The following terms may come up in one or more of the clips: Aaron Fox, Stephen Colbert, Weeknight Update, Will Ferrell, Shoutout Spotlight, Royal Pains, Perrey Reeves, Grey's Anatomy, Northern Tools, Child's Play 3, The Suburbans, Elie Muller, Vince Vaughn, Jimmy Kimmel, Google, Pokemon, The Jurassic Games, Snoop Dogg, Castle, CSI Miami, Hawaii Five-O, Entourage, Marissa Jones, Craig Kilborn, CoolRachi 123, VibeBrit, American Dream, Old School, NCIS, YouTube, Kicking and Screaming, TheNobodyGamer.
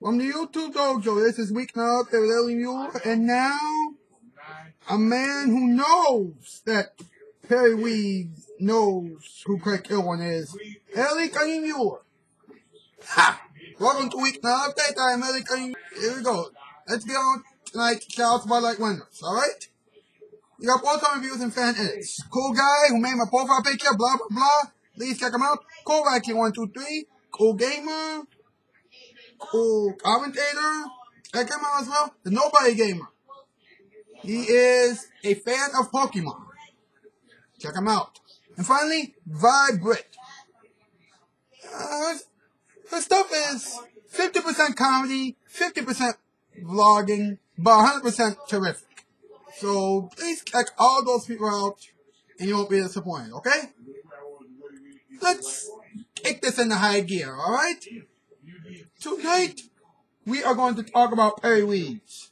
From the YouTube dojo, this is Weeknight Update with Elie Muller, and now a man who knows that Perrey Reeves knows who Craig Kilborn is, Elie Muller. Ha! Welcome to Weeknight Update. I am Elie Muller. Here we go. Let's get on tonight. Shoutout Spotlight winners. All right. You got full-time reviews and fan edits. Cool guy who made my profile picture. Blah blah blah. Please check him out. CoolRachi 123. Cool gamer. Cool commentator. Check him out as well. The Nobody Gamer. He is a fan of Pokemon. Check him out. And finally, VibeBrit. Her stuff is 50% comedy, 50% vlogging, but 100% terrific. So please check all those people out, and you won't be disappointed. Okay? Let's kick this into high gear. All right? Tonight, we are going to talk about Perrey Reeves.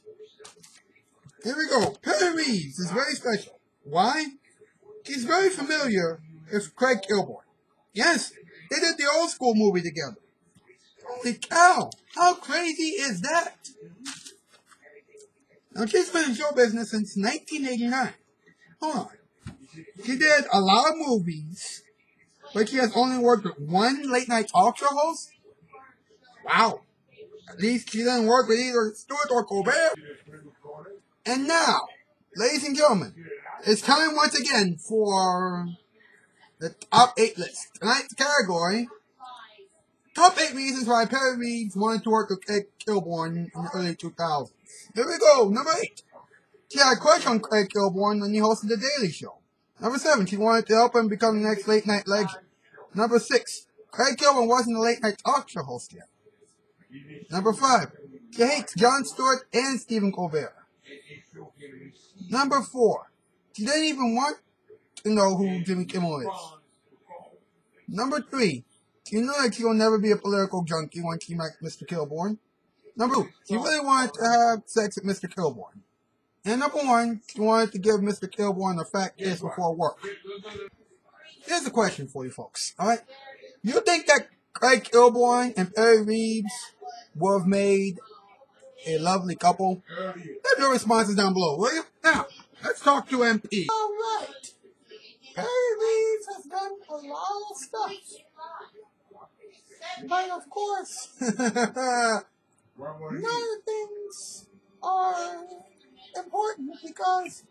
Here we go. Perrey Reeves is very special. Why? He's very familiar with Craig Kilborn. Yes, they did the Old School movie together. Holy cow! How crazy is that? Now, she's been in show business since 1989. Hold on. She did a lot of movies, but she has only worked with one late-night talk show host? Wow. At least she didn't work with either Stewart or Colbert. And now, ladies and gentlemen, it's time once again for the top 8 list. Tonight's category, top 8 reasons why Perrey Reeves wanted to work with Craig Kilborn in the early 2000s. Here we go, number 8. She had a crush on Craig Kilborn when he hosted The Daily Show. Number 7, she wanted to help him become the next late night legend. Number 6, Craig Kilborn wasn't a late night talk show host yet. Number 5, she hates John Stewart and Stephen Colbert. Number 4, she didn't even want to know who Jimmy Kimmel is. Number 3, she knew that she will never be a political junkie when she met Mr. Kilborn. Number 2, she really wanted to have sex with Mr. Kilborn. And number 1, she wanted to give Mr. Kilborn a fat kiss before work. Here's a question for you folks, alright? You think that Craig Kilborn and Perrey Reeves would have made a lovely couple? Leave your responses down below, will you? Now, let's talk to MP. Alright. Perrey Reeves has done a lot of stuff. But of course, none of things are important because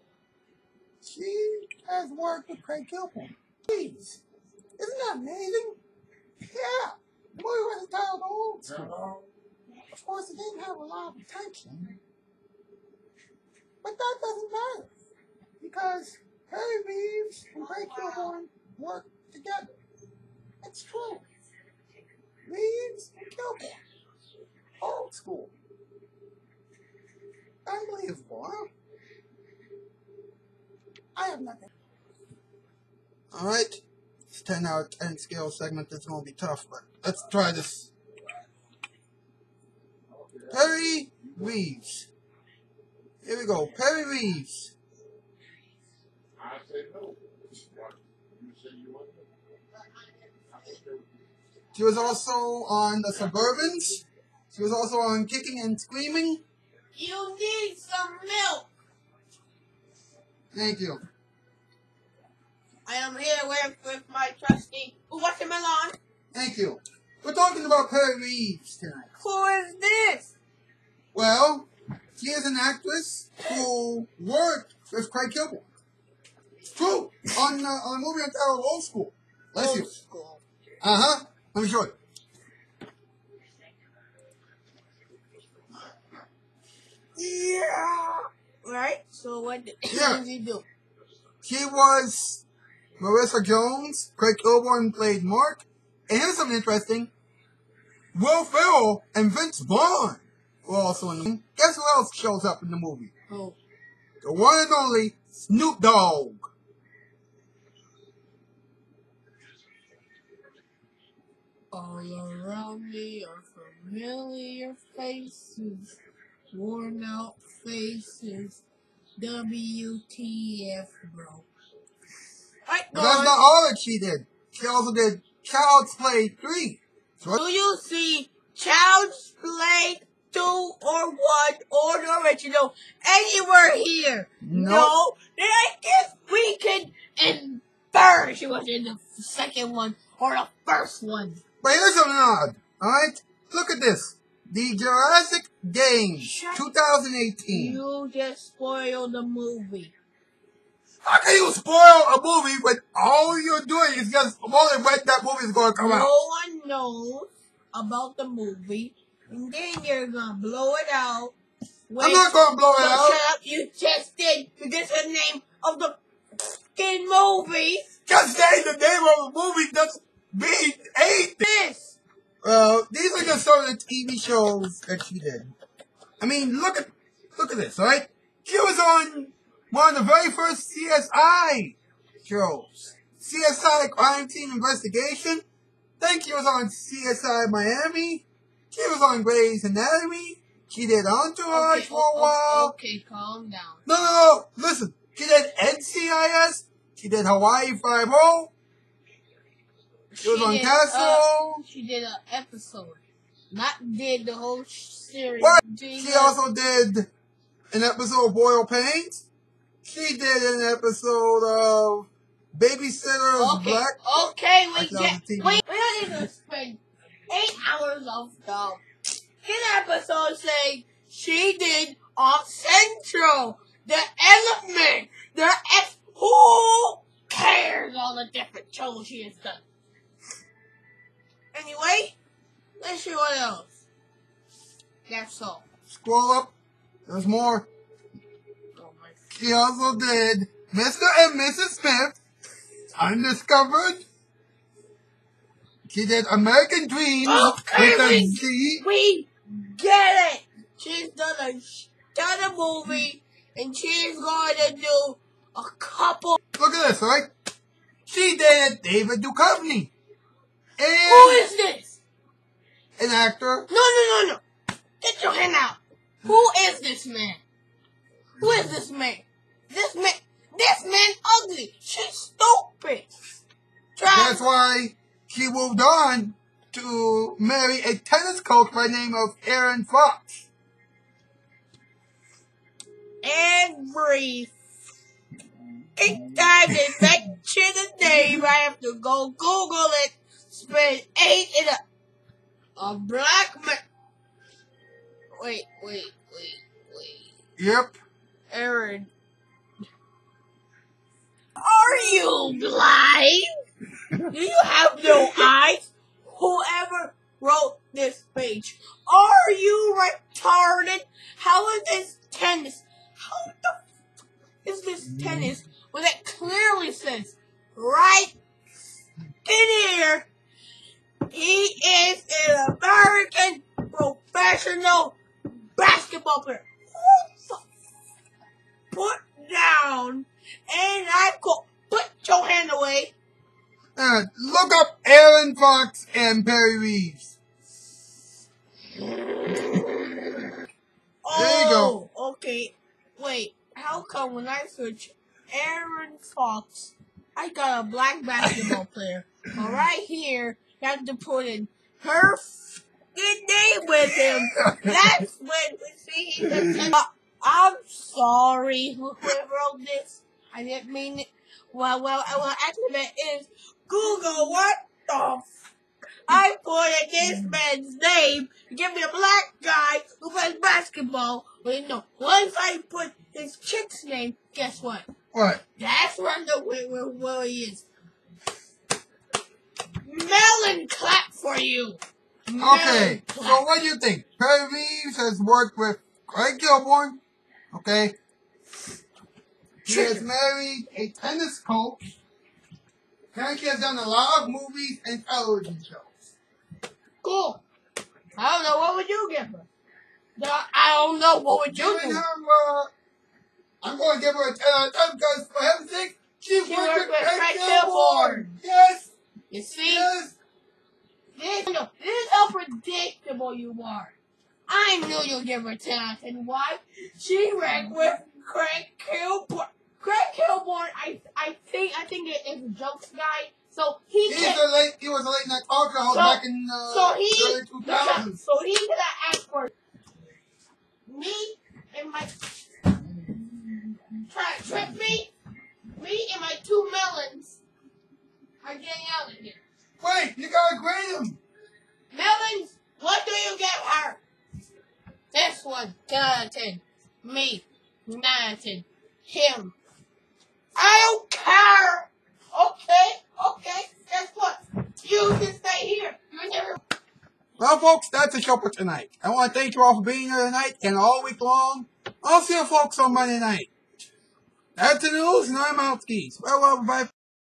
she has worked with Craig Kilborn. Please, isn't that amazing? Yeah, the movie was entitled Old School. Of course, it didn't have a lot of attention. But that doesn't matter because Perrey Reeves and Craig Kilborn work together. It's true. Reeves and Kilborn. Old School. Unbelievable, huh? I have nothing. Alright. It's 10 out of 10 scale segment. It's going to be tough, but let's try this. Perrey Reeves. Here we go. Perrey Reeves. I said no. You said you wanted it. She was also on The Suburbans. She was also on Kicking and Screaming. You need some milk. Thank you. I am here with my trusty watermelon. Thank you. We're talking about Perrey Reeves tonight. Who is this? Well, she is an actress who worked with Craig Kilborn. True. On a movie entitled Old School. Bless Old you. School. Uh-huh. Let me show you. Yeah. Right? So what did he do? He was Marissa Jones. Craig Kilborn played Mark. And here's something interesting. Will Ferrell and Vince Vaughn were also in the movie. Guess who else shows up in the movie? Oh. The one and only Snoop Dogg. All around me are familiar faces, worn out faces, WTF, bro. Right, but that's not all that she did. She also did Child's Play 3. Do you see Child's Play or one or the original anywhere here. Nope. No, then I guess we can infer she was in the second one or the first one. But here's a nod, alright? Look at this. The Jurassic Games, 2018. You just spoiled the movie. How can you spoil a movie when all you're doing is just wondering when that movie is going to come out? No one knows about the movie, and then you're going to blow it out. I'm not going to blow it out. Shut up, you just did. You just said the name of the fucking movie. Just saying the name of the movie doesn't mean anything. This. These are just some of the TV shows that she did. I mean, look at this, alright? She was on one of the very first CSI shows. CSI Crime Team Investigation. Then she was on CSI Miami. She was on Grey's Anatomy. She did Entourage for a while. Okay, calm down. No, listen. She did NCIS. She did Hawaii Five-O. She was on Castle. She did an episode. Not did the whole series. What? She also did an episode of Royal Pains. She did an episode of Babysitter's Black. Okay, we don't even spend 8 hours of the episode saying she did on Central, the Element, the F. Who cares all the different shows she has done? Anyway, let's see what else. That's all. Scroll up. There's more. Oh my God. She also did Mr. and Mrs. Smith, Undiscovered. She did American Dream. Okay, we get it. She's done a movie, and she's going to do a couple. Look at this, right? She did David Duchovny. And who is this? An actor. No. Get your hand out. Who is this man? Who is this man? This man ugly. She's stupid. That's why she moved on to marry a tennis coach by the name of Aaron Fox. And brief. Each time they mention the name, I have to go Google it. Spend 8 in a black man. Wait. Yep. Aaron. Are you blind? Do you have no eyes? Whoever wrote this page. Are you retarded? How is this tennis? How the f is this tennis when it clearly says right in here? He is an American professional basketball player. Who the put down and I go put your hand away. Look up Aaron Fox and Perrey Reeves. Oh, there you go. Okay, wait. How come when I search Aaron Fox, I got a black basketball player? But right here, have to put in her fucking name with him. That's when we see the I'm sorry, whoever wrote this. I didn't mean it. Well, I will activate is Google. What the f? I put in this man's name. Give me a black guy who plays basketball. Well, you know, once I put his chick's name, guess what? What? That's where he is. Melon clap for you. Melon okay, clap. So what do you think? Perrey Reeves has worked with Craig Kilborn. Okay. She has married a tennis coach. And she has done a lot of movies and television shows. Cool. I don't know. What would you give her? No, I don't know. What would you give her? I'm going to give her a 10 out of 10 because, for heaven's sake, she worked with Craig Kilborn. Yes. You see? Yes. This is how predictable you are. I knew you'd give her 10 out of 10. Why? She ran with Craig Kilborn. Craig Kilborn, I think it is a jokes guy. So he was a late night alcohol back in the early 2000s. So he did not ask for I'm getting out of here. Wait, you gotta grade him. Melvins, what do you give her? This one, 9/10. Me, 9/10. Him. I don't care. Okay. Guess what? You can stay here. Well, folks, that's the show for tonight. I want to thank you all for being here tonight and all week long. I'll see you folks on Monday night. That's the news, and I'm out skis. Well, bye.